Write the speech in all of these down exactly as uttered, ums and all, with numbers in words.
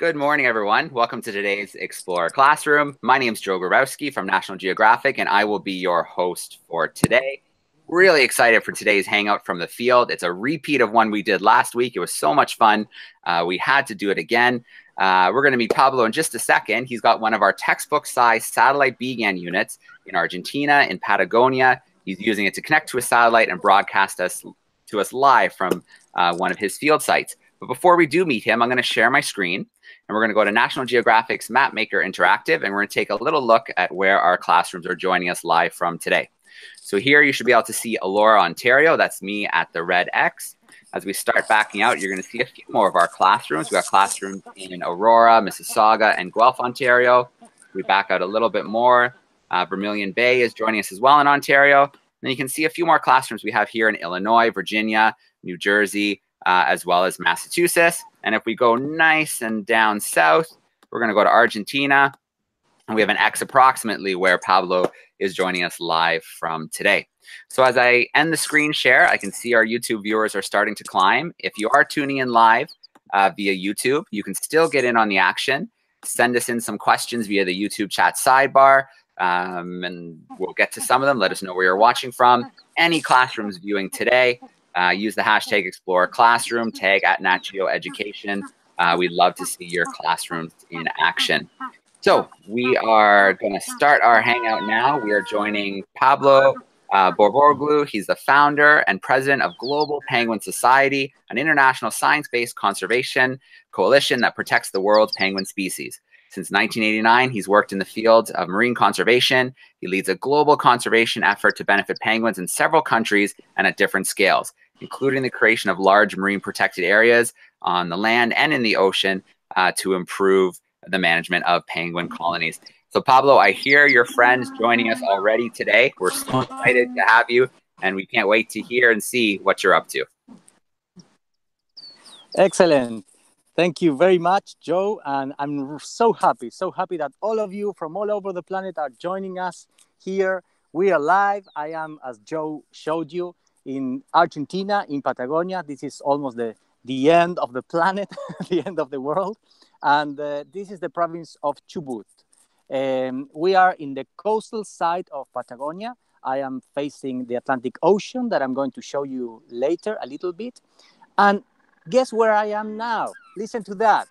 Good morning, everyone. Welcome to today's Explorer Classroom. My name is Joe Grabowski from National Geographic, and I will be your host for today. Really excited for today's hangout from the field. It's a repeat of one we did last week. It was so much fun. Uh, we had to do it again. Uh, we're going to meet Pablo in just a second. He's got one of our textbook-sized satellite B GAN units in Argentina, in Patagonia. He's using it to connect to a satellite and broadcast us to us live from uh, one of his field sites. But before we do meet him, I'm going to share my screen, and we're going to go to National Geographic's Map Maker Interactive, and we're going to take a little look at where our classrooms are joining us live from today. So here you should be able to see Aurora, Ontario. That's me at the red X. As we start backing out, you're going to see a few more of our classrooms. We've got classrooms in Aurora, Mississauga, and Guelph, Ontario. We back out a little bit more. Uh, Vermilion Bay is joining us as well in Ontario. And then you can see a few more classrooms we have here in Illinois, Virginia, New Jersey, uh, as well as Massachusetts. And if we go nice and down south, we're going to go to Argentina. And we have an X approximately where Pablo is joining us live from today. So as I end the screen share, I can see our YouTube viewers are starting to climb. If you are tuning in live uh, via YouTube, you can still get in on the action. Send us in some questions via the YouTube chat sidebar, um, and we'll get to some of them. Let us know where you're watching from. Any classrooms viewing today, uh, use the hashtag Explorer Classroom, tag at Nat Geo Education. Uh, we'd love to see your classrooms in action. So we are going to start our hangout now. We are joining Pablo uh, Borboroglu. He's the founder and president of Global Penguin Society, an international science-based conservation coalition that protects the world's penguin species. Since nineteen eighty-nine, he's worked in the field of marine conservation. He leads a global conservation effort to benefit penguins in several countries and at different scales, including the creation of large marine protected areas on the land and in the ocean uh, to improve the management of penguin colonies. So Pablo, I hear your friends joining us already today. We're so excited to have you, and we can't wait to hear and see what you're up to. Excellent. Thank you very much, Joe. And I'm so happy, so happy that all of you from all over the planet are joining us here. We are live. I am, as Joe showed you, in Argentina, in Patagonia. This is almost the, the end of the planet, the end of the world. And uh, this is the province of Chubut. Um, we are in the coastal side of Patagonia. I am facing the Atlantic Ocean that I'm going to show you later a little bit. And guess where I am now? Listen to that.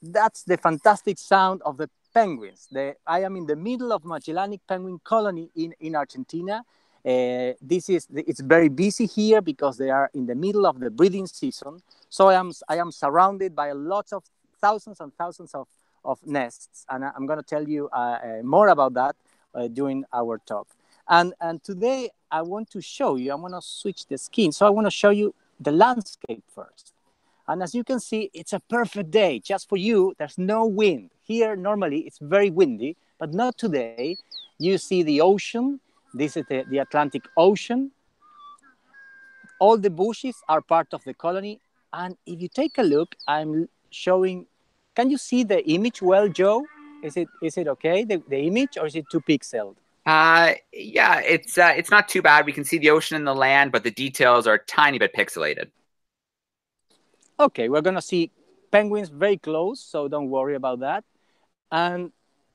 That's the fantastic sound of the penguins. The, I am in the middle of Magellanic Penguin Colony in, in Argentina. Uh, this is it's very busy here because they are in the middle of the breeding season. So I am I am surrounded by lots of thousands and thousands of, of nests, and I, I'm going to tell you uh, uh, more about that uh, during our talk. And and today I want to show you. I'm going to switch the skin. So I want to show you the landscape first. And as you can see, it's a perfect day just for you. There's no wind here. Normally it's very windy, but not today. You see the ocean. This is the, the Atlantic Ocean. All the bushes are part of the colony. And if you take a look, I'm showing, can you see the image well, Joe? Is it is it okay, the, the image, or is it too pixeled? Uh, yeah, it's, uh, it's not too bad. We can see the ocean and the land, but the details are a tiny bit pixelated. Okay, we're going to see penguins very close, so don't worry about that. And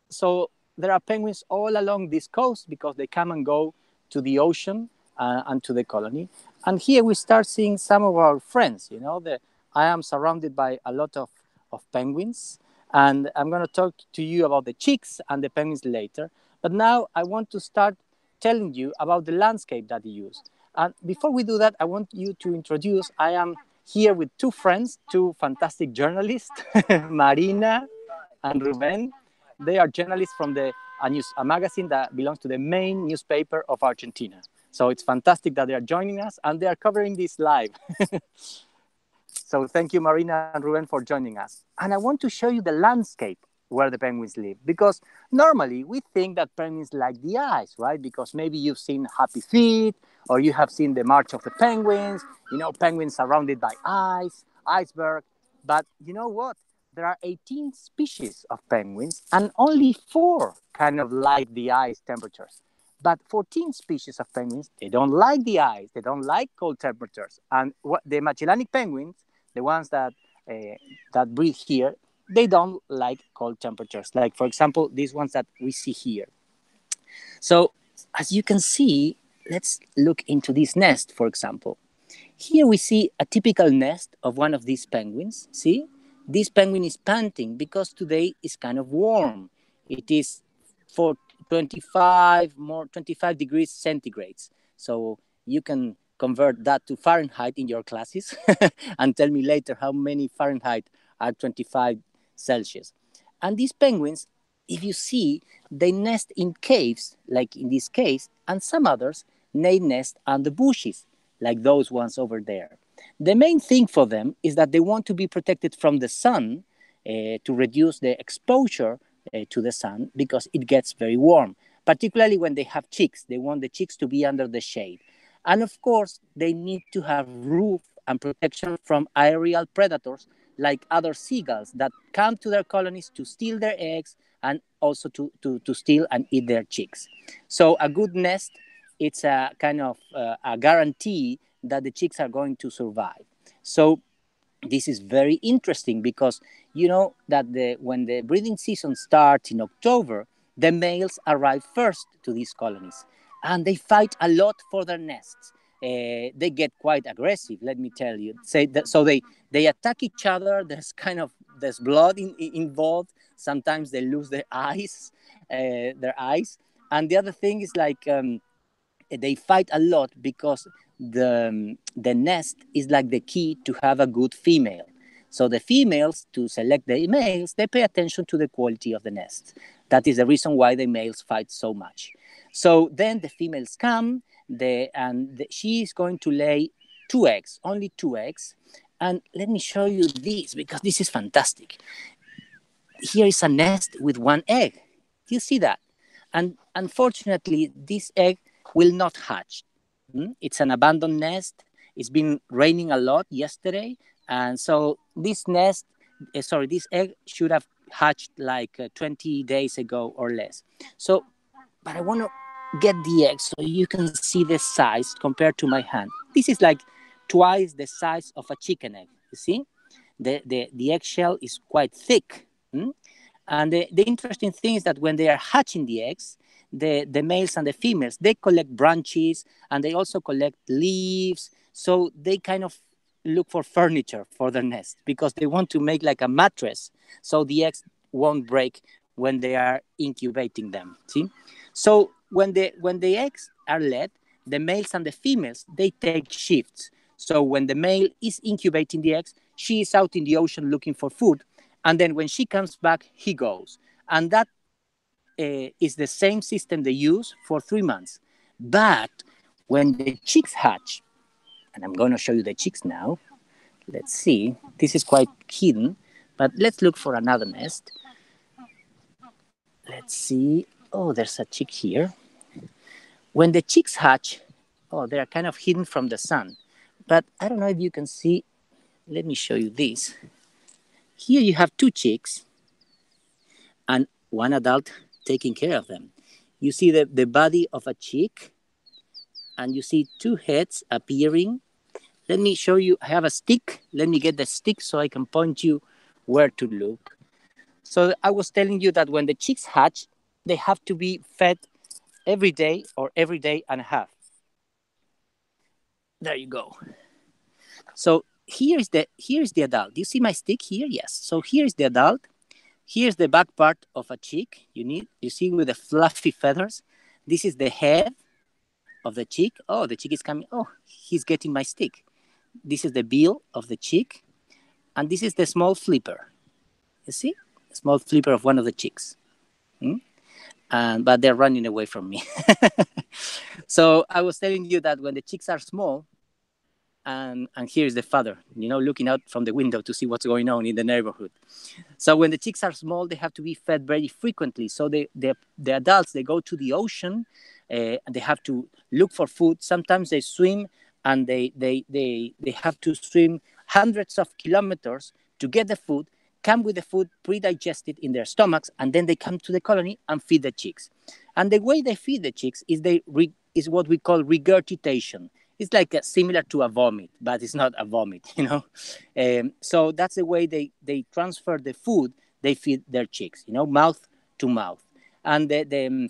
so there are penguins all along this coast because they come and go to the ocean uh, and to the colony. And here we start seeing some of our friends. You know, the, I am surrounded by a lot of, of penguins, and I'm going to talk to you about the chicks and the penguins later. But now I want to start telling you about the landscape that you use. And before we do that, I want you to introduce, I am here with two friends, two fantastic journalists, Marina and Ruben. They are journalists from the, a, news, a magazine that belongs to the main newspaper of Argentina. So it's fantastic that they are joining us, and they are covering this live. So thank you, Marina and Ruben, for joining us. And I want to show you the landscape where the penguins live, because normally we think that penguins like the ice, right? Because maybe you've seen Happy Feet, or you have seen the March of the Penguins, you know, penguins surrounded by ice, iceberg. But you know what? There are eighteen species of penguins, and only four kind of like the ice temperatures. But fourteen species of penguins, they don't like the ice, they don't like cold temperatures. And what, the Magellanic penguins, the ones that uh, that breed here, they don't like cold temperatures. Like, for example, these ones that we see here. So as you can see, let's look into this nest, for example. Here we see a typical nest of one of these penguins. See, this penguin is panting because today is kind of warm. It is for twenty-five, more twenty-five degrees centigrades. So you can convert that to Fahrenheit in your classes and tell me later how many Fahrenheit are twenty-five Celsius. And these penguins, if you see, they nest in caves, like in this case, and some others, they nest under bushes, like those ones over there. The main thing for them is that they want to be protected from the sun uh, to reduce the exposure uh, to the sun because it gets very warm, particularly when they have chicks. They want the chicks to be under the shade. And of course, they need to have roof and protection from aerial predators like other seagulls that come to their colonies to steal their eggs and also to, to, to steal and eat their chicks. So a good nest, it's a kind of uh, a guarantee that the chicks are going to survive. So this is very interesting because you know that the, when the breeding season starts in October, the males arrive first to these colonies and they fight a lot for their nests. Uh, they get quite aggressive, let me tell you. Say that, so they, they attack each other. There's kind of there's blood in, in, involved. Sometimes they lose their eyes, uh, their eyes. And the other thing is like um, they fight a lot because the um, the nest is like the key to have a good female. So the females, to select the males, they pay attention to the quality of the nest. That is the reason why the males fight so much. So then the females come. The, and the, she is going to lay two eggs, only two eggs. And let me show you this, because this is fantastic. Here is a nest with one egg. Do you see that? And unfortunately, this egg will not hatch. It's an abandoned nest. It's been raining a lot yesterday. And so this nest, uh, sorry, this egg should have hatched like uh, twenty days ago or less. So, but I want to get the egg so you can see the size compared to my hand. This is like twice the size of a chicken egg. You see, the the, the eggshell is quite thick. Hmm? And the, the interesting thing is that when they are hatching the eggs, the, the males and the females, they collect branches and they also collect leaves. So they kind of look for furniture for their nest because they want to make like a mattress so the eggs won't break when they are incubating them. See, so When the, when the eggs are laid, the males and the females, they take shifts. So when the male is incubating the eggs, she is out in the ocean looking for food. And then when she comes back, he goes. And that uh, is the same system they use for three months. But when the chicks hatch, and I'm going to show you the chicks now. Let's see. This is quite hidden, but let's look for another nest. Let's see. Oh, there's a chick here. When the chicks hatch, oh, they are kind of hidden from the sun. But I don't know if you can see. Let me show you this. Here you have two chicks and one adult taking care of them. You see the, the body of a chick and you see two heads appearing. Let me show you. I have a stick. Let me get the stick so I can point you where to look. So I was telling you that when the chicks hatch, they have to be fed every day or every day and a half. There you go. So here's the, here's the adult. Do you see my stick here? Yes. So here's the adult. Here's the back part of a chick. You need, you see with the fluffy feathers. This is the head of the chick. Oh, the chick is coming. Oh, he's getting my stick. This is the bill of the chick. And this is the small flipper. You see? The small flipper of one of the chicks. Hmm? Um, but they're running away from me. So I was telling you that when the chicks are small, and, and here's the father, you know, looking out from the window to see what's going on in the neighborhood. So when the chicks are small, they have to be fed very frequently. So they, they, the adults, they go to the ocean, uh, and they have to look for food. Sometimes they swim, and they, they, they, they have to swim hundreds of kilometers to get the food, come with the food pre-digested in their stomachs, and then they come to the colony and feed the chicks. And the way they feed the chicks is, they re is what we call regurgitation. it's like a, similar to a vomit, but it's not a vomit, you know. Um, so that's the way they, they transfer the food they feed their chicks, you know, mouth to mouth. And the, the,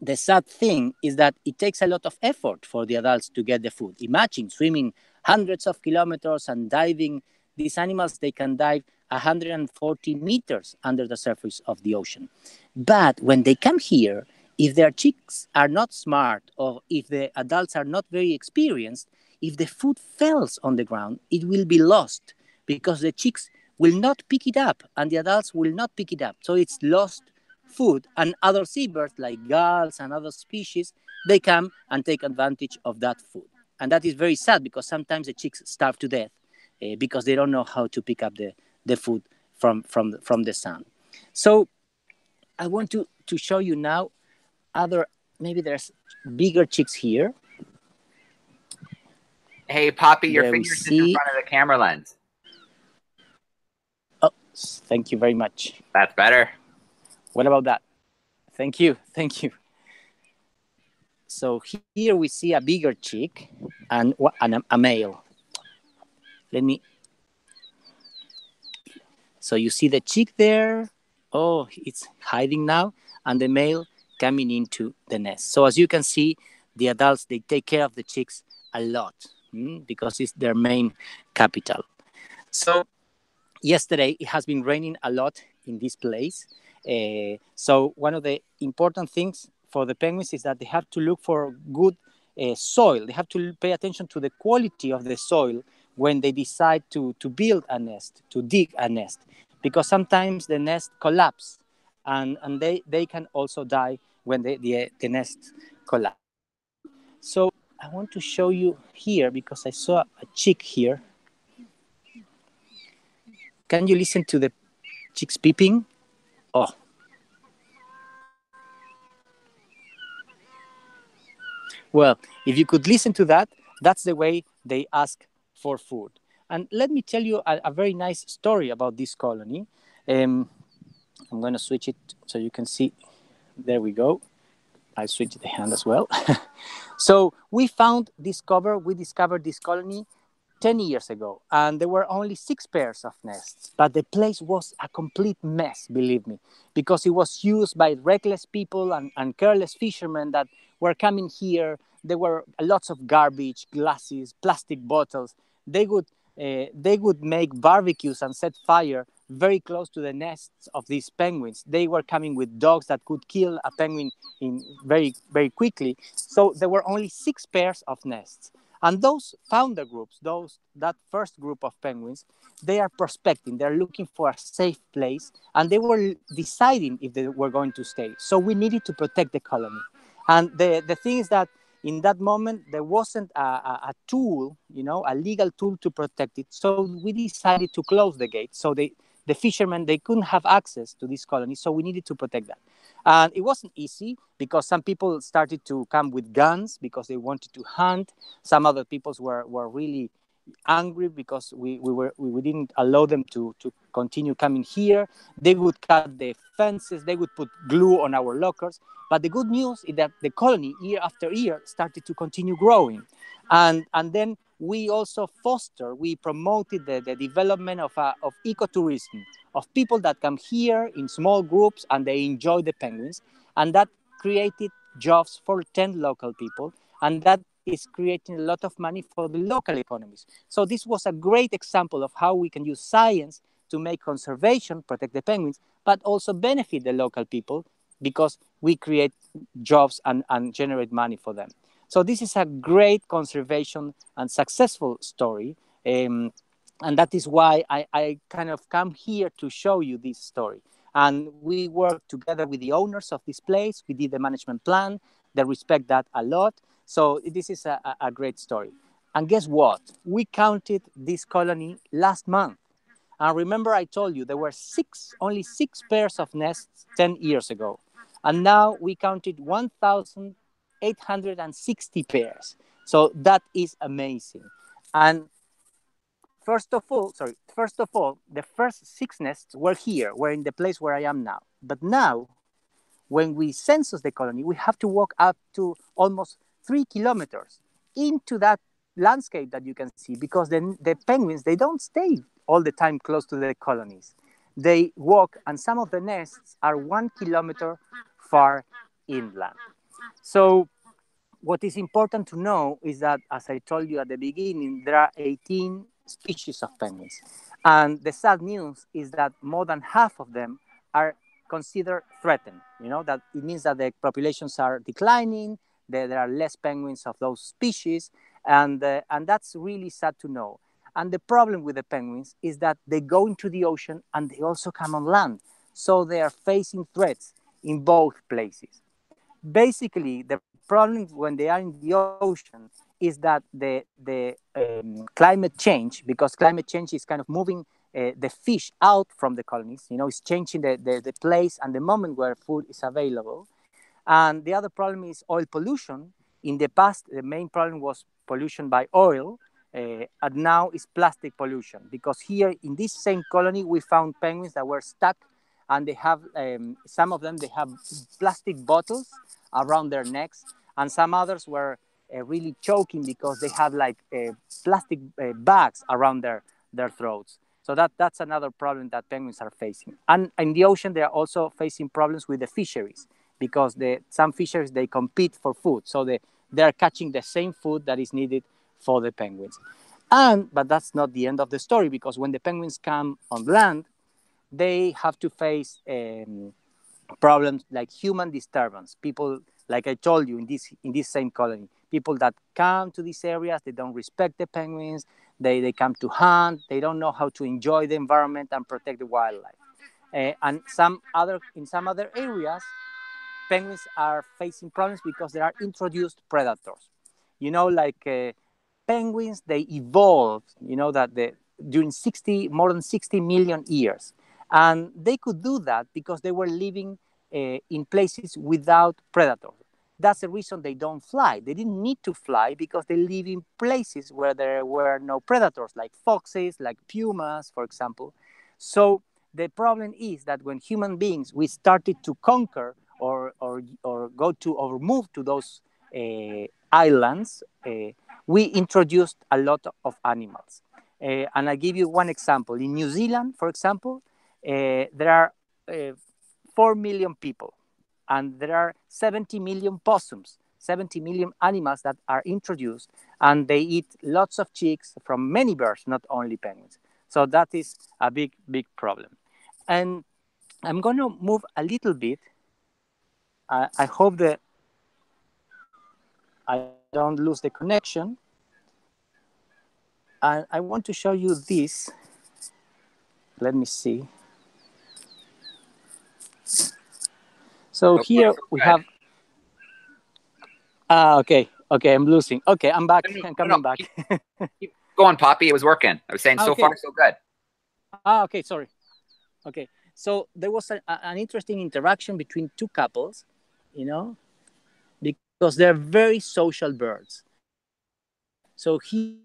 the sad thing is that it takes a lot of effort for the adults to get the food. Imagine swimming hundreds of kilometers and diving. These animals, they can dive one hundred forty meters under the surface of the ocean. But when they come here, if their chicks are not smart or if the adults are not very experienced, if the food falls on the ground, it will be lost because the chicks will not pick it up and the adults will not pick it up. So it's lost food, and other seabirds like gulls and other species, they come and take advantage of that food. And that is very sad because sometimes the chicks starve to death uh, because they don't know how to pick up the, the food from, from, from the sun. So I want to, to show you now other, maybe there's bigger chicks here. Hey, Poppy, your there finger's just in front of the camera lens. Oh, thank you very much. That's better. What about that? Thank you, thank you. So here we see a bigger chick and, and a male. Let me, so you see the chick there. Oh, it's hiding now, and the male coming into the nest. So as you can see, the adults, they take care of the chicks a lot hmm, because it's their main capital. So yesterday it has been raining a lot in this place. Uh, so one of the important things for the penguins is that they have to look for good uh, soil. They have to pay attention to the quality of the soil when they decide to, to build a nest, to dig a nest, because sometimes the nest collapses and, and they, they can also die when they, the, the nest collapses. So I want to show you here because I saw a chick here. Can you listen to the chicks peeping? Oh. Well, if you could listen to that, that's the way they ask for food. And let me tell you a, a very nice story about this colony. Um, I'm going to switch it so you can see. There we go. I switched the hand as well. So we found this cover. We discovered this colony ten years ago, and there were only six pairs of nests, but the place was a complete mess, believe me, because it was used by reckless people and, and careless fishermen that were coming here. There were lots of garbage, glasses, plastic bottles. They would, uh, they would make barbecues and set fire very close to the nests of these penguins. They were coming with dogs that could kill a penguin in very, very quickly. So there were only six pairs of nests. And those founder groups, those that first group of penguins, they are prospecting. They're looking for a safe place, and they were deciding if they were going to stay. So we needed to protect the colony. And the, the thing is that in that moment, there wasn't a, a, a tool, you know, a legal tool to protect it. So we decided to close the gate. So they, the fishermen, they couldn't have access to this colony. So we needed to protect that. And it wasn't easy because some people started to come with guns because they wanted to hunt. Some other people were, were really angry because we, we, were, we didn't allow them to, to continue coming here. They would cut the fences. They would put glue on our lockers. But the good news is that the colony, year after year, started to continue growing. And, and then we also foster, we promoted the, the development of, uh, of ecotourism, of people that come here in small groups and they enjoy the penguins. And that created jobs for ten local people. And that is creating a lot of money for the local economies. So this was a great example of how we can use science to make conservation, protect the penguins, but also benefit the local people because we create jobs and, and generate money for them. So this is a great conservation and successful story. Um, and that is why I, I kind of come here to show you this story. And we worked together with the owners of this place. We did the management plan. They respect that a lot. So this is a, a great story. And guess what? We counted this colony last month. And remember I told you there were six, only six pairs of nests ten years ago. And now we counted one thousand eight hundred sixty pairs. So that is amazing. And first of all, sorry, first of all, the first six nests were here, were in the place where I am now. But now, when we census the colony, we have to walk up to almost three kilometers into that landscape that you can see, because then the penguins, they don't stay all the time close to their colonies. They walk, and some of the nests are one kilometer far inland. So what is important to know is that, as I told you at the beginning, there are eighteen species of penguins. And the sad news is that more than half of them are considered threatened. You know, that it means that the populations are declining, that there are less penguins of those species, and, uh, and that's really sad to know. And the problem with the penguins is that they go into the ocean and they also come on land. So they are facing threats in both places. Basically, the problem when they are in the ocean is that the, the um, climate change, because climate change is kind of moving uh, the fish out from the colonies, you know, it's changing the, the, the place and the moment where food is available. And the other problem is oil pollution. In the past, the main problem was pollution by oil. Uh, and now is plastic pollution, because here in this same colony we found penguins that were stuck, and they have um, some of them they have plastic bottles around their necks, and some others were uh, really choking because they have like uh, plastic uh, bags around their their throats. So that that's another problem that penguins are facing. And in the ocean they are also facing problems with the fisheries, because the some fisheries they compete for food, so they they are catching the same food that is needed for the penguins. And, but that's not the end of the story, because when the penguins come on land, they have to face um, problems like human disturbance. People, like I told you, in this, in this same colony, people that come to these areas, they don't respect the penguins, they, they come to hunt, they don't know how to enjoy the environment and protect the wildlife. Uh, and some other, in some other areas, penguins are facing problems because there are introduced predators. You know, like... Uh, penguins, they evolved, you know, that the, during sixty, more than sixty million years. And they could do that because they were living uh, in places without predators. That's the reason they don't fly. They didn't need to fly because they live in places where there were no predators, like foxes, like pumas, for example. So the problem is that when human beings, we started to conquer or, or, or go to or move to those uh, islands, uh, we introduced a lot of animals. Uh, and I'll give you one example. In New Zealand, for example, uh, there are uh, four million people, and there are seventy million possums, seventy million animals that are introduced, and they eat lots of chicks from many birds, not only penguins. So that is a big, big problem. And I'm going to move a little bit. I, I hope that I don't lose the connection. And I want to show you this. Let me see. So here we have, ah, okay, okay, I'm losing. Okay, I'm back, I'm coming back. Keep going, Poppy, it was working. I was saying so far, so good. Ah, okay, sorry. Okay, so there was a, an interesting interaction between two couples, you know, because they're very social birds. So he...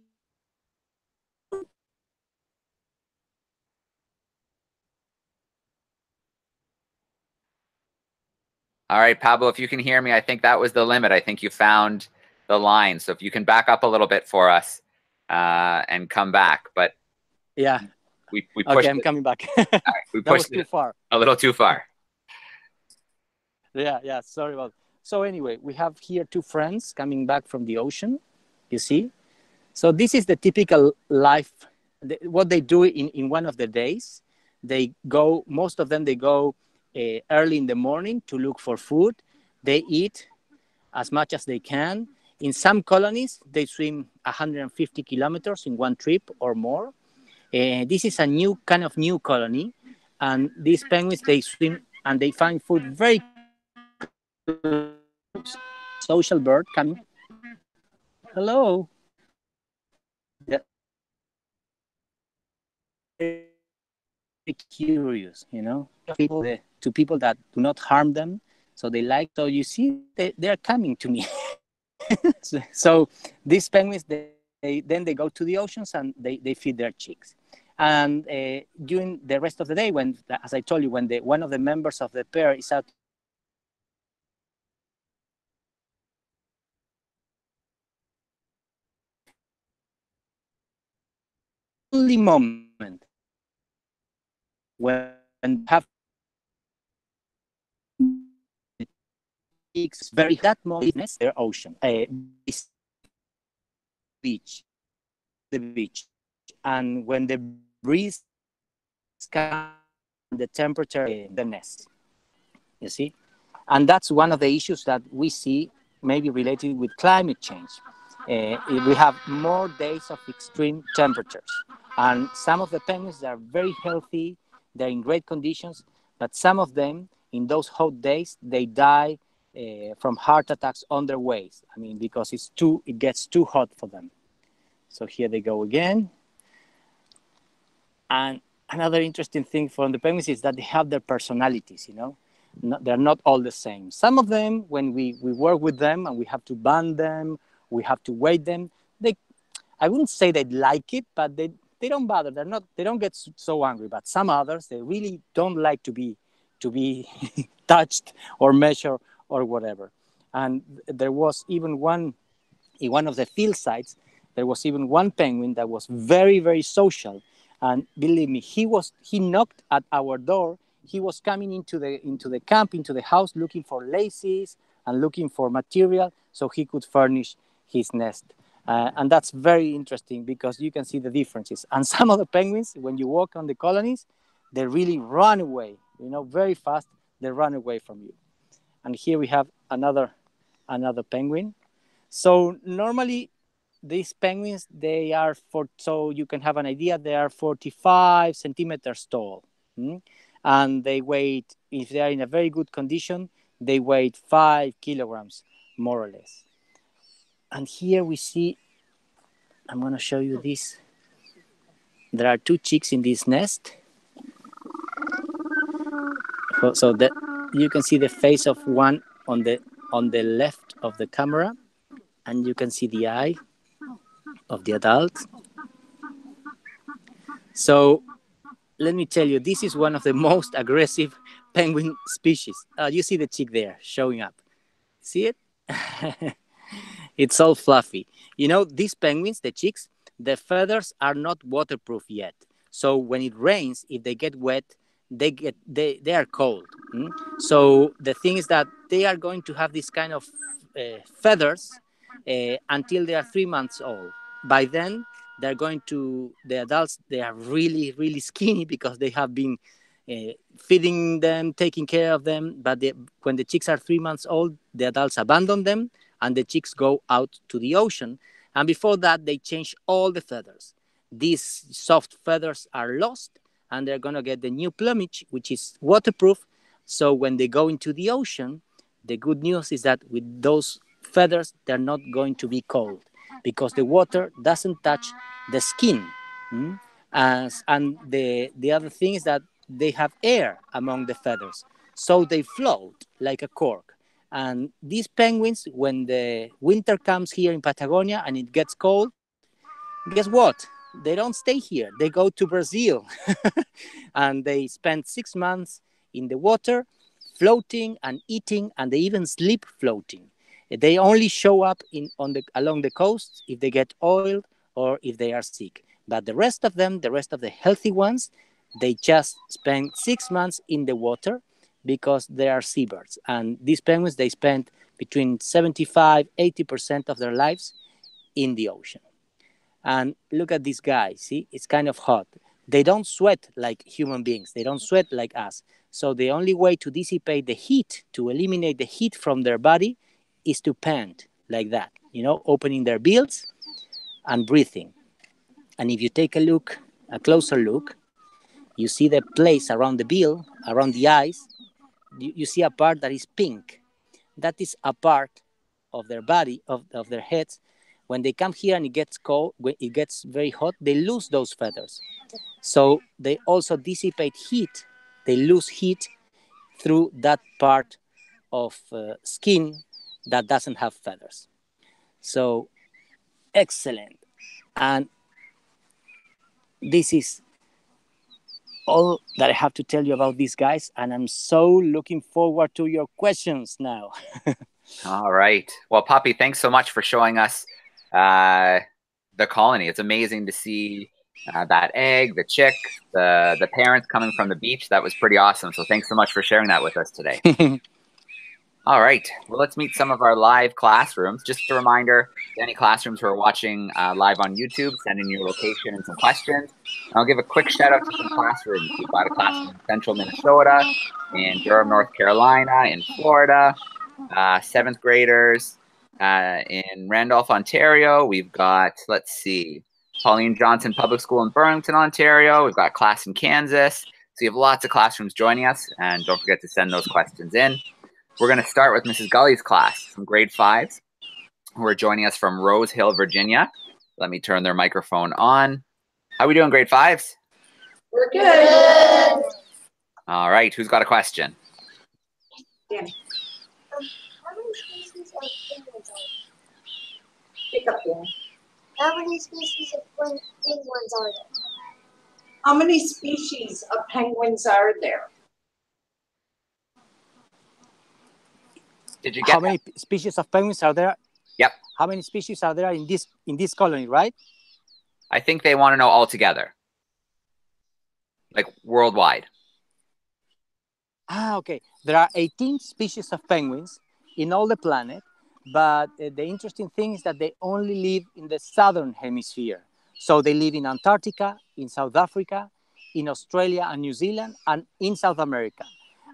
All right, Pablo, if you can hear me, I think that was the limit. I think you found the line. So if you can back up a little bit for us uh, and come back, but... Yeah. We, we pushed okay, I'm it. coming back. All right, we that pushed was too far. A little too far. Yeah, yeah, sorry about that. So anyway, we have here two friends coming back from the ocean, you see? So this is the typical life, the, what they do in, in one of the days. They go, most of them, they go uh, early in the morning to look for food. They eat as much as they can. In some colonies, they swim one hundred fifty kilometers in one trip or more. Uh, this is a new kind of new colony. And these penguins, they swim and they find food very social bird coming. Hello. Yeah. Very curious, you know, people, uh, to people that do not harm them. So they like, so you see, they, they're coming to me. so, so these penguins, they, they, then they go to the oceans and they, they feed their chicks. And uh, during the rest of the day, when, as I told you, when the, one of the members of the pair is out only moment when you have it's very that moment is their ocean, uh, beach, the beach, and when the breeze comes, the temperature in the nest, you see, and that's one of the issues that we see maybe related with climate change. Uh, we have more days of extreme temperatures, and some of the penguins are very healthy; they're in great conditions, but some of them, in those hot days, they die Uh, from heart attacks on their ways. I mean, because it's too, it gets too hot for them. So here they go again. And another interesting thing from the penguins is that they have their personalities, you know. No, they're not all the same. Some of them, when we, we work with them and we have to band them, we have to weigh them, they, I wouldn't say they like it, but they, they don't bother. They're not, they don't get so angry. But some others, they really don't like to be, to be touched or measured or whatever. And there was even one, in one of the field sites, there was even one penguin that was very, very social. And believe me, he was, he knocked at our door. He was coming into the, into the camp, into the house, looking for laces and looking for material so he could furnish his nest. Uh, and that's very interesting because you can see the differences. And some of the penguins, when you walk on the colonies, they really run away, you know, very fast. They run away from you. And here we have another, another penguin. So normally these penguins, they are for, so you can have an idea, they are forty-five centimeters tall. Mm? And they weigh, if they are in a very good condition, they weigh five kilograms, more or less. And here we see, I'm gonna show you this. There are two chicks in this nest. So, so that, you can see the face of one on the on the left of the camera, and you can see the eye of the adult. So let me tell you, this is one of the most aggressive penguin species. Uh, you see the chick there showing up. See it? It's all fluffy. You know, these penguins, the chicks, the feathers are not waterproof yet. So when it rains, if they get wet, they get they they are cold. Mm? So the thing is that they are going to have this kind of uh, feathers uh, until they are three months old. By then, they're going to the adults. They are really really skinny because they have been uh, feeding them, taking care of them. But they, when the chicks are three months old, the adults abandon them and the chicks go out to the ocean. And before that, they change all the feathers. These soft feathers are lost. And they're going to get the new plumage, which is waterproof. So when they go into the ocean, the good news is that with those feathers, they're not going to be cold because the water doesn't touch the skin. Mm? As, and the, the other thing is that they have air among the feathers. So they float like a cork. And these penguins, when the winter comes here in Patagonia and it gets cold, guess what? They don't stay here. They go to Brazil and they spend six months in the water floating and eating, and they even sleep floating. They only show up in, on the, along the coast if they get oiled or if they are sick. But the rest of them, the rest of the healthy ones, they just spend six months in the water because they are seabirds. And these penguins, they spend between seventy-five, eighty percent of their lives in the ocean. And look at this guy, see, it's kind of hot. They don't sweat like human beings. They don't sweat like us. So the only way to dissipate the heat, to eliminate the heat from their body is to pant like that, you know, opening their bills and breathing. And if you take a look, a closer look, you see the place around the bill, around the eyes. You, you see a part that is pink. That is a part of their body, of, of their heads. When they come here and it gets cold, when it gets very hot, they lose those feathers. So they also dissipate heat. They lose heat through that part of uh, skin that doesn't have feathers. So excellent. And this is all that I have to tell you about these guys. And I'm so looking forward to your questions now. All right. Well, Poppy, thanks so much for showing us Uh, the colony. It's amazing to see uh, that egg, the chick, the, the parents coming from the beach. That was pretty awesome. So thanks so much for sharing that with us today. All right, well, let's meet some of our live classrooms. Just a reminder to any classrooms who are watching uh, live on YouTube, send in your location and some questions. And I'll give a quick shout out to some classrooms. We've got a classroom in central Minnesota, in Durham, North Carolina, in Florida, uh, seventh graders uh, in Randolph, Ontario. We've got, let's see, Pauline Johnson Public School in Burlington, Ontario. We've got a class in Kansas. So you have lots of classrooms joining us, and don't forget to send those questions in. We're going to start with Missus Gully's class from grade fives, who are joining us from Rose Hill, Virginia. Let me turn their microphone on. How are we doing, grade fives? We're good. All right, who's got a question? Dan. How many species of penguins are there? Pick up, Dan. How many species of penguins are there? How many species of penguins are there? Did you get How that? many species of penguins are there? Yep. How many species are there in this in this colony, right? I think they want to know all together, like worldwide. Ah, okay. There are eighteen species of penguins in all the planet, but uh, the interesting thing is that they only live in the southern hemisphere. So they live in Antarctica, in South Africa, in Australia and New Zealand, and in South America.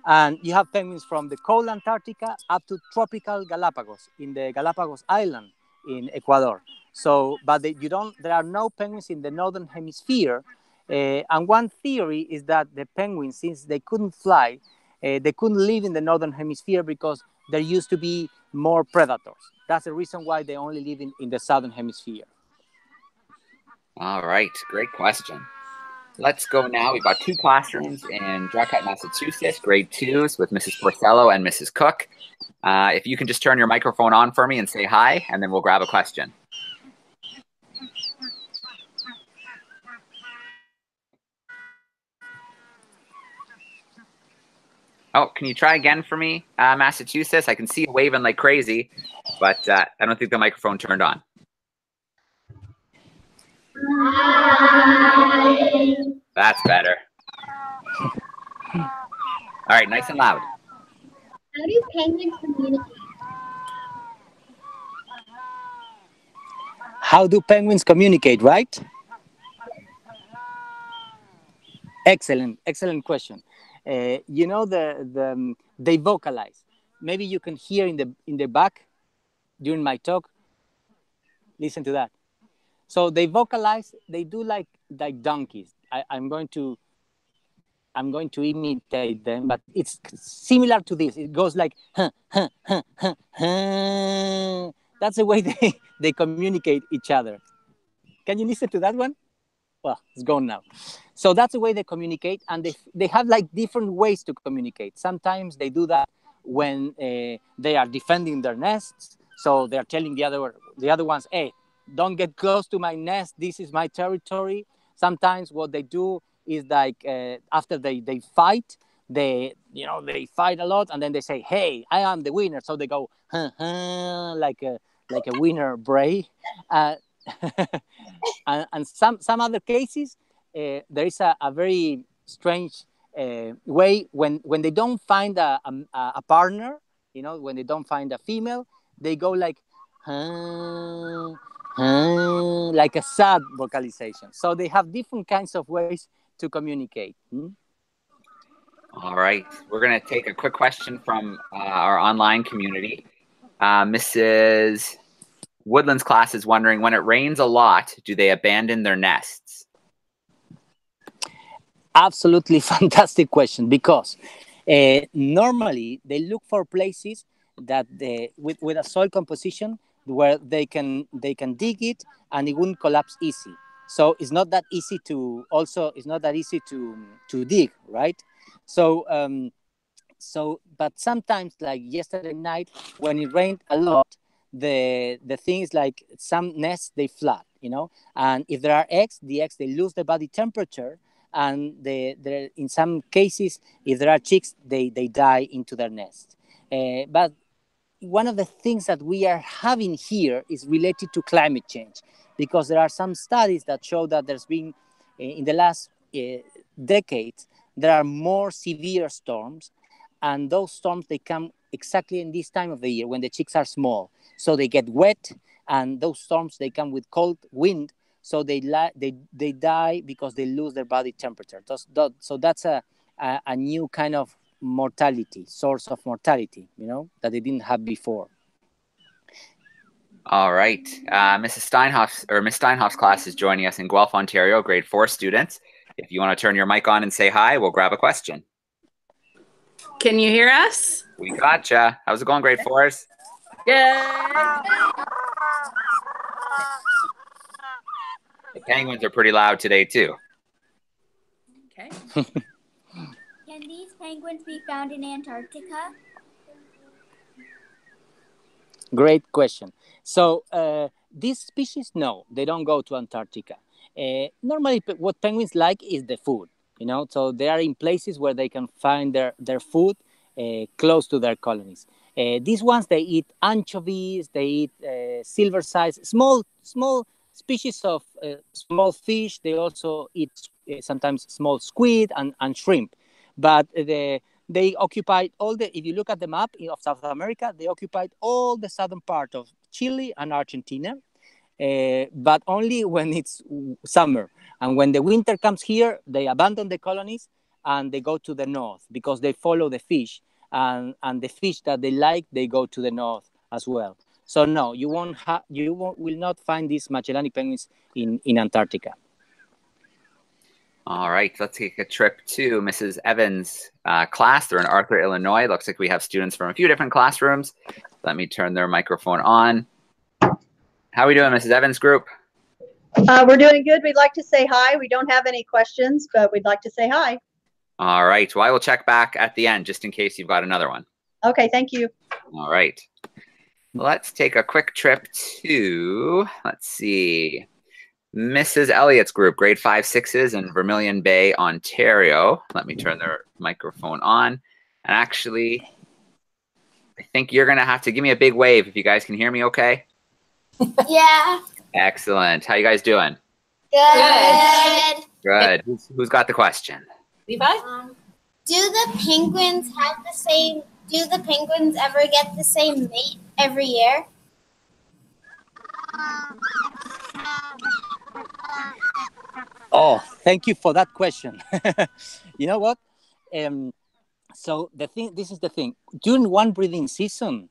And you have penguins from the cold Antarctica up to tropical Galapagos, in the Galapagos Island in Ecuador. So, but they, you don't, there are no penguins in the northern hemisphere. Uh, and one theory is that the penguins, since they couldn't fly, uh, they couldn't live in the northern hemisphere because there used to be more predators. That's the reason why they only live in, in the southern hemisphere. All right, great question. Let's go now. We've got two classrooms in Dracut, Massachusetts, grade twos with Missus Porcello and Missus Cook. Uh, if you can just turn your microphone on for me and say hi, and then we'll grab a question. Oh, can you try again for me, uh, Massachusetts? I can see you waving like crazy, but uh, I don't think the microphone turned on. Hi. That's better. All right, nice and loud. How do penguins communicate? How do penguins communicate, right? Excellent, excellent question. Uh, you know, the, the um, they vocalize. Maybe you can hear in the in the back during my talk. Listen to that. So they vocalize, they do like like donkeys. I, I'm going to I'm going to imitate them, but it's similar to this. It goes like huh, huh, huh, huh, huh. That's the way they, they communicate each other. Can you listen to that one? Well, it's gone now. So that's the way they communicate, and they they have like different ways to communicate. Sometimes they do that when uh, they are defending their nests, so they are telling the other the other ones, hey, don't get close to my nest. This is my territory. Sometimes what they do is like uh, after they, they fight, they, you know, they fight a lot. And then they say, hey, I am the winner. So they go huh, huh, like a like a winner bray. Uh, and and some, some other cases, uh, there is a, a very strange uh, way when, when they don't find a, a, a partner, you know, when they don't find a female, they go like, huh. Uh, like a sad vocalization. So they have different kinds of ways to communicate. Hmm? All right. We're going to take a quick question from uh, our online community. Uh, Missus Woodland's class is wondering, when it rains a lot, do they abandon their nests? Absolutely fantastic question, because uh, normally they look for places that they, with, with a soil composition where they can they can dig it and it wouldn't collapse easy. So it's not that easy to also it's not that easy to to dig, right? So um, so but sometimes, like yesterday night when it rained a lot, the the thing is like some nests they flood, you know. And if there are eggs, the eggs they lose the body temperature, and the the in some cases if there are chicks they they die into their nest. Uh, but one of the things that we are having here is related to climate change, because there are some studies that show that there's been in the last uh, decade, there are more severe storms, and those storms, they come exactly in this time of the year when the chicks are small. So they get wet, and those storms, they come with cold wind, so they li- they they die because they lose their body temperature. So that's a, a, a new kind of mortality, source of mortality, you know, that they didn't have before. All right. Uh, Missus Steinhoff's or Miss Steinhoff's class is joining us in Guelph, Ontario, grade four students. If you want to turn your mic on and say hi, we'll grab a question. Can you hear us? We gotcha. How's it going, grade fours? Good. The penguins are pretty loud today, too. Okay. Can these penguins be found in Antarctica? Great question. So uh, these species, no, they don't go to Antarctica. Uh, normally, what penguins like is the food, you know, so they are in places where they can find their, their food uh, close to their colonies. Uh, these ones, they eat anchovies, they eat uh, silver size, small, small species of uh, small fish. They also eat uh, sometimes small squid and, and shrimp. But the, they occupied all the, if you look at the map of South America, they occupied all the southern part of Chile and Argentina. Uh, but only when it's summer. And when the winter comes here, they abandon the colonies and they go to the north because they follow the fish. And, and the fish that they like, they go to the north as well. So no, you, won't ha you won't, will not find these Magellanic penguins in, in Antarctica. All right, let's take a trip to Missus Evans' uh, class. They're in Arthur, Illinois. Looks like we have students from a few different classrooms. Let me turn their microphone on. How are we doing, Missus Evans' group? Uh, we're doing good. We'd like to say hi. We don't have any questions, but we'd like to say hi. All right. Well, I will check back at the end just in case you've got another one. Okay. Thank you. All right. Let's take a quick trip to, let's see, Missus Elliott's group, grade five, sixes in Vermilion Bay, Ontario. Let me turn their microphone on. And actually, I think you're going to have to give me a big wave if you guys can hear me okay. Yeah. Excellent. How you guys doing? Good. Good. Good. Who's got the question? Levi? Um, do the penguins have the same, do the penguins ever get the same mate every year? Oh, thank you for that question. You know what? Um, so the thing, this is the thing. During one breeding season,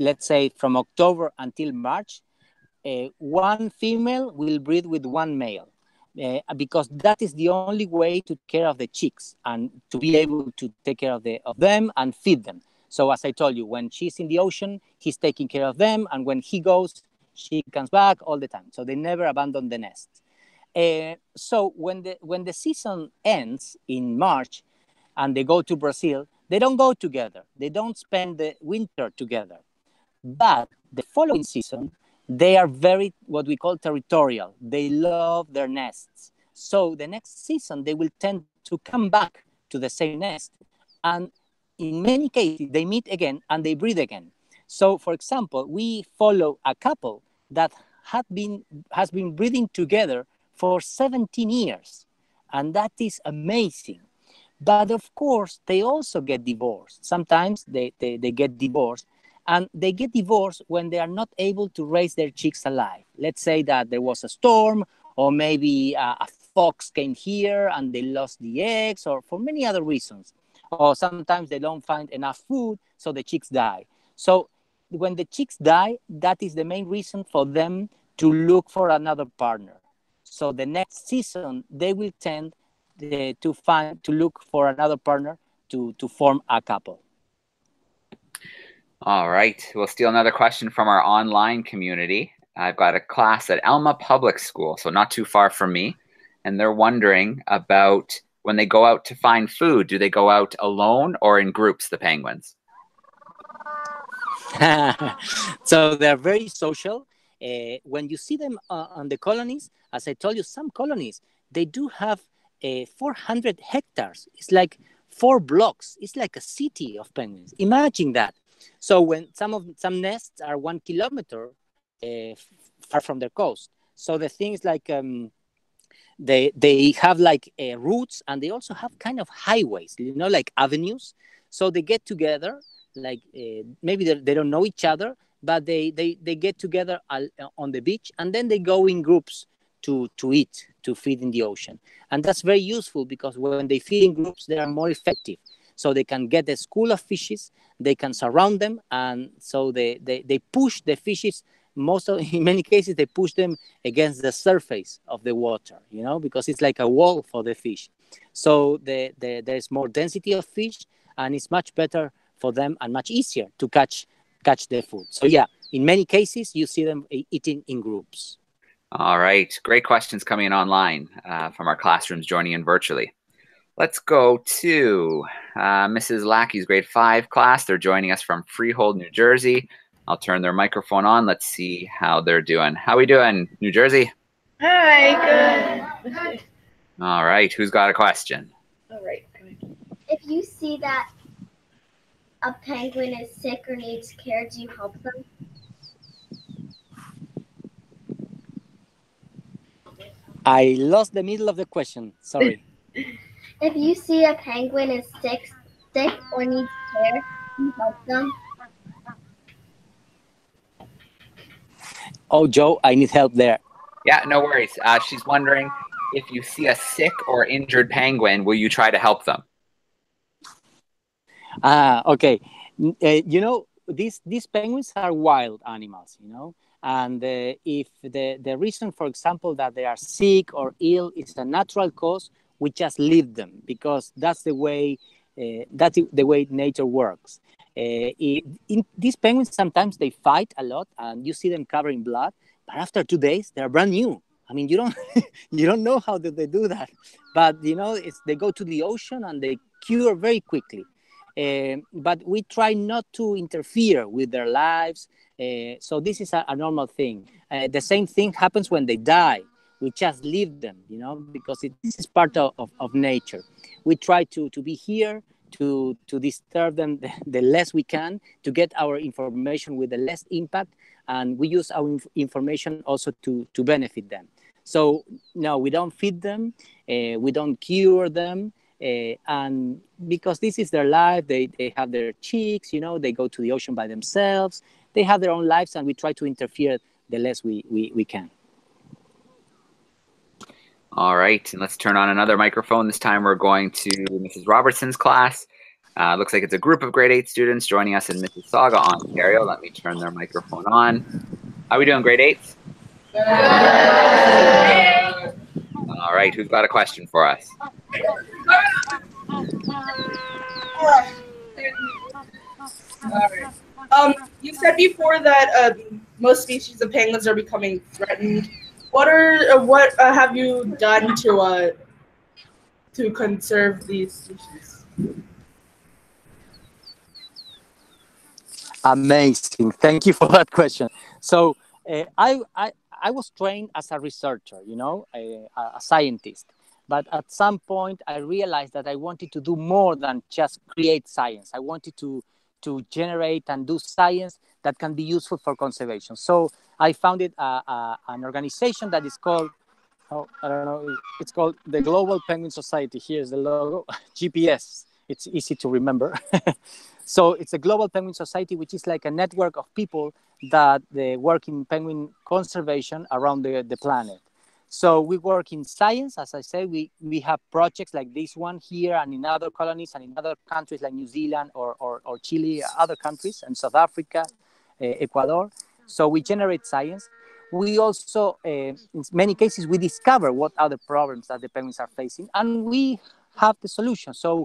let's say from October until March, uh, one female will breed with one male uh, because that is the only way to take care of the chicks and to be able to take care of, the, of them and feed them. So as I told you, when she's in the ocean, he's taking care of them. And when he goes, she comes back all the time. So they never abandon the nest. Uh, so when the, when the season ends in March and they go to Brazil, they don't go together. They don't spend the winter together. But the following season, they are very, what we call territorial. They love their nests. So the next season, they will tend to come back to the same nest. And in many cases, they meet again and they breed again. So for example, we follow a couple that had been, has been breeding together for seventeen years. And that is amazing. But of course, they also get divorced. Sometimes they, they, they get divorced. And they get divorced when they are not able to raise their chicks alive. Let's say that there was a storm, or maybe a, a fox came here and they lost the eggs, or for many other reasons. Or sometimes they don't find enough food, so the chicks die. So when the chicks die, that is the main reason for them to look for another partner. So the next season, they will tend The, to find to look for another partner to to form a couple. All right, we'll steal another question from our online community. I've got a class at Elma Public School, so not too far from me, and they're wondering about when they go out to find food, do they go out alone or in groups, the penguins? So they're very social. Uh, when you see them uh, on the colonies, as I told you, some colonies, they do have Uh, four hundred hectares. It's like four blocks. It's like a city of penguins. Imagine that. So when some of some nests are one kilometer uh, far from their coast, so the things like um, They they have like uh, routes, and they also have kind of highways, you know, like avenues. So they get together, like uh, maybe they, they don't know each other, but they, they, they get together on the beach, and then they go in groups to, to eat, to feed in the ocean. And that's very useful because when they feed in groups, they are more effective. So they can get the school of fishes, they can surround them, and so they, they, they push the fishes. Most of, in many cases, they push them against the surface of the water, you know, because it's like a wall for the fish. So the, the, there's more density of fish, and it's much better for them and much easier to catch catch their food. So yeah, in many cases, you see them eating in groups. All right, great questions coming in online uh, from our classrooms joining in virtually. Let's go to uh, Missus Lackey's grade five class. They're joining us from Freehold, New Jersey. I'll turn their microphone on. Let's see how they're doing. How we doing, New Jersey? Hi, good. All right, who's got a question? All right. If you see that a penguin is sick or needs care, do you help them? I lost the middle of the question, sorry. If you see a penguin is sick, sick or needs care, do you help them? Oh, Joe, I need help there. Yeah, no worries. Uh, she's wondering, if you see a sick or injured penguin, will you try to help them? Ah, uh, okay. Uh, you know, these these penguins are wild animals, you know, and uh, if the, the reason, for example, that they are sick or ill is a natural cause, we just leave them because that's the way, uh, that's the way nature works. Uh, it, in, these penguins, sometimes they fight a lot and you see them covered in blood, but after two days, they're brand new. I mean, you don't, you don't know how did they do that, but you know, it's, they go to the ocean and they cure very quickly. Uh, but we try not to interfere with their lives. Uh, so this is a, a normal thing. Uh, the same thing happens when they die. We just leave them, you know, because it, this is part of, of, of nature. We try to, to be here, to, to disturb them the, the less we can, to get our information with the less impact. And we use our inf information also to, to benefit them. So no, we don't feed them. Uh, we don't cure them. Uh, and because this is their life, they, they have their chicks, you know, they go to the ocean by themselves, they have their own lives, and we try to interfere the less we, we, we can. All right, and let's turn on another microphone. This time we're going to Missus Robertson's class. Uh, looks like it's a group of grade eight students joining us in Mississauga, Ontario. Let me turn their microphone on. How are we doing, grade eights? Yeah. All right, who's got a question for us? Um, you said before that uh, most species of penguins are becoming threatened. What are uh, what uh, have you done to uh, to conserve these species? Amazing. Thank you for that question. So uh, I I I was trained as a researcher, you know, a, a scientist. But at some point, I realized that I wanted to do more than just create science. I wanted to, to generate and do science that can be useful for conservation. So I founded a, a, an organization that is called, oh, I don't know, it's called the Global Penguin Society. Here's the logo, G P S. It's easy to remember. So it's a Global Penguin Society, which is like a network of people that they work in penguin conservation around the, the planet. So we work in science, as I say, we, we have projects like this one here and in other colonies and in other countries like New Zealand or, or, or Chile, other countries, and South Africa, uh, Ecuador. So we generate science. We also, uh, in many cases, we discover what are the problems that the penguins are facing, and we have the solution. So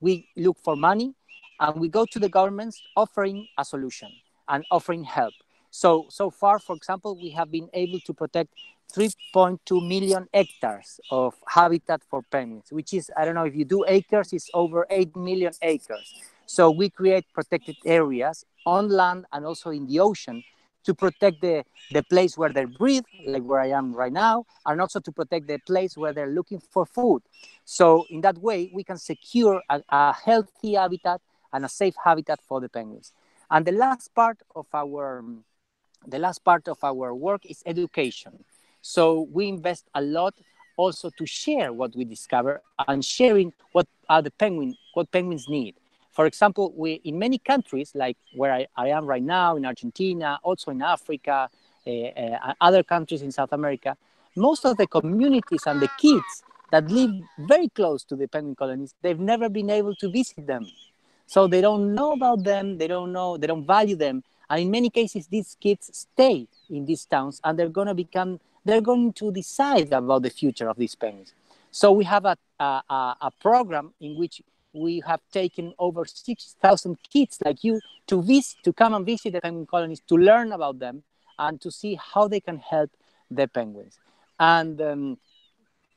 we look for money and we go to the governments offering a solution and offering help. So, so far, for example, we have been able to protect three point two million hectares of habitat for penguins, which is, I don't know if you do acres, it's over eight million acres. So we create protected areas on land and also in the ocean to protect the, the place where they breathe, like where I am right now, and also to protect the place where they're looking for food. So in that way, we can secure a, a healthy habitat and a safe habitat for the penguins. And the last part of our, the last part of our work is education. So we invest a lot also to share what we discover and sharing what are the penguin, what penguins need. For example, we in many countries, like where I, I am right now, in Argentina, also in Africa, uh, uh, other countries in South America, most of the communities and the kids that live very close to the penguin colonies, they've never been able to visit them. So they don't know about them, they don't know, they don't value them. And in many cases, these kids stay in these towns and they're going to become, they're going to decide about the future of these penguins. So we have a, a, a program in which we have taken over six thousand kids like you to visit, to come and visit the penguin colonies, to learn about them and to see how they can help the penguins. And um,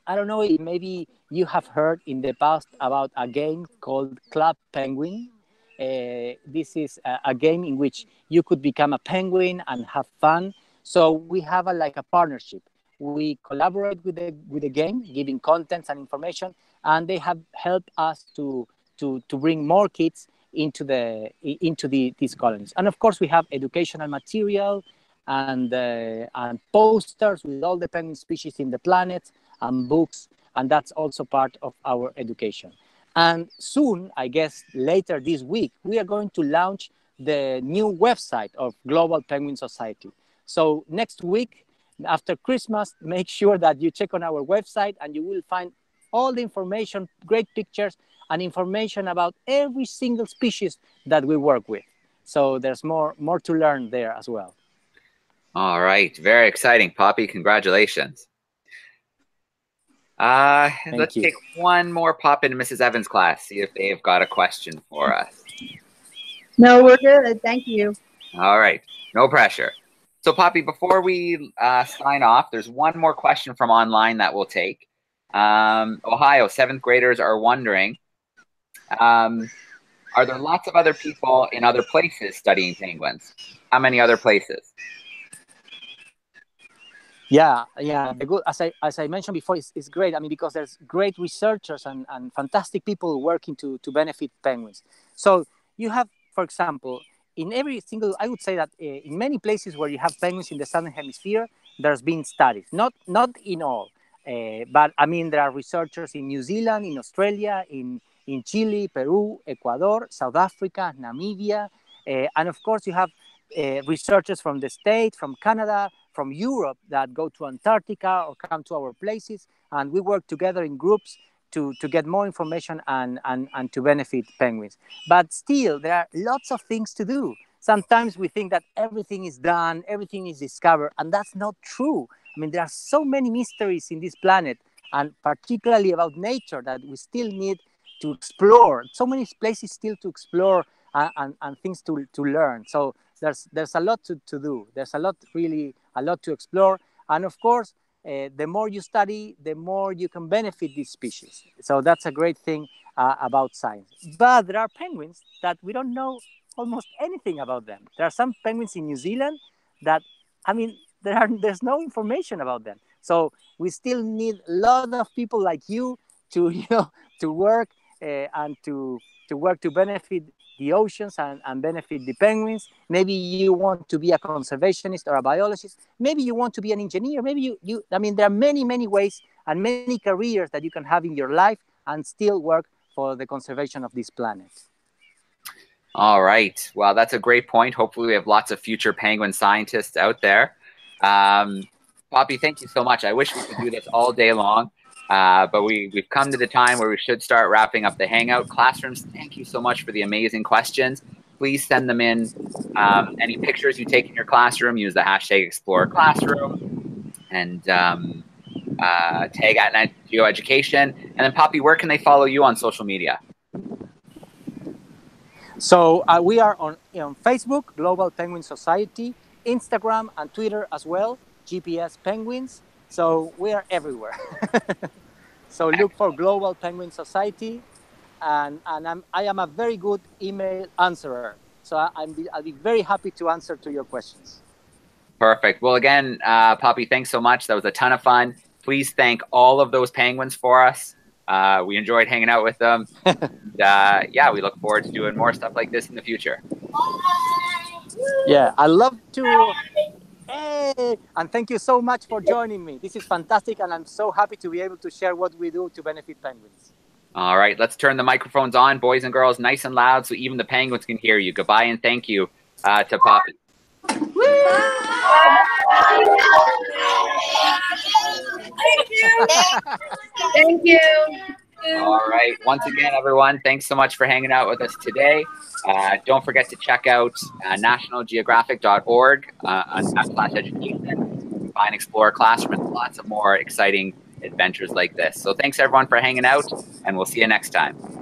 I don't know, maybe you have heard in the past about a game called Club Penguin. Uh, this is a, a game in which you could become a penguin and have fun. So we have a, like a partnership. We collaborate with the, with the game, giving contents and information, and they have helped us to, to, to bring more kids into, the, into the, these colonies. And of course, we have educational material and, uh, and posters with all the penguin species in the planet, and books, and that's also part of our education. And soon, I guess later this week, we are going to launch the new website of Global Penguin Society. So next week, after Christmas, make sure that you check on our website and you will find all the information, great pictures, and information about every single species that we work with. So there's more, more to learn there as well. All right, very exciting, Poppy, congratulations. Uh, let's take one more pop into Missus Evans' class, see if they've got a question for us. No, we're good. Thank you. All right. No pressure. So, Poppy, before we uh, sign off, there's one more question from online that we'll take. Um, Ohio, seventh graders are wondering, um, are there lots of other people in other places studying penguins? How many other places? Yeah, yeah. The good, as I as I mentioned before, it's, it's great. I mean, because there's great researchers and, and fantastic people working to to benefit penguins. So you have, for example, in every single, I would say that uh, in many places where you have penguins in the southern hemisphere, there's been studies. Not not in all, uh, but I mean there are researchers in New Zealand, in Australia, in in Chile, Peru, Ecuador, South Africa, Namibia, uh, and of course you have uh, researchers from the States, from Canada, from Europe that go to Antarctica or come to our places. And we work together in groups to, to get more information and, and, and to benefit penguins. But still, there are lots of things to do. Sometimes we think that everything is done, everything is discovered, and that's not true. I mean, there are so many mysteries in this planet, and particularly about nature, that we still need to explore. So many places still to explore and, and, and things to, to learn. So there's, there's a lot to, to do. There's a lot, really, a lot to explore. And of course, uh, the more you study, the more you can benefit these species. So that's a great thing uh, about science. But there are penguins that we don't know almost anything about them. There are some penguins in New Zealand that, I mean, there are, there's no information about them. So we still need a lot of people like you to, you know, to work uh, and to, to work to benefit the oceans and, and benefit the penguins. Maybe you want to be a conservationist or a biologist. Maybe you want to be an engineer. Maybe you, you, I mean, there are many, many ways and many careers that you can have in your life and still work for the conservation of this planet. All right. Well, that's a great point. Hopefully we have lots of future penguin scientists out there. Um, Poppy, thank you so much. I wish we could do this all day long. Uh, but we, we've come to the time where we should start wrapping up the Hangout Classrooms. Thank you so much for the amazing questions. Please send them in. Um, any pictures you take in your classroom, use the hashtag Explorer Classroom and um, uh, tag at Geo Education. And then, Poppy, where can they follow you on social media? So uh, we are on, on Facebook, Global Penguin Society, Instagram and Twitter as well, G P S Penguins. So we are everywhere. So look for Global Penguin Society. And, and I'm, I am a very good email answerer. So I, I'm be, I'll be very happy to answer to your questions. Perfect. Well, again, uh, Poppy, thanks so much. That was a ton of fun. Please thank all of those penguins for us. Uh, we enjoyed hanging out with them. And, uh, yeah, we look forward to doing more stuff like this in the future. Yeah, I love to... Hey! And thank you so much for joining me. This is fantastic, and I'm so happy to be able to share what we do to benefit penguins. All right, let's turn the microphones on, boys and girls, nice and loud, so even the penguins can hear you. Goodbye and thank you uh, to Poppy. Thank you. Thank you. All right. Once again, everyone, thanks so much for hanging out with us today. Uh, don't forget to check out uh, national geographic dot org uh, slash education. Find Explorer Classroom and lots of more exciting adventures like this. So thanks, everyone, for hanging out, and we'll see you next time.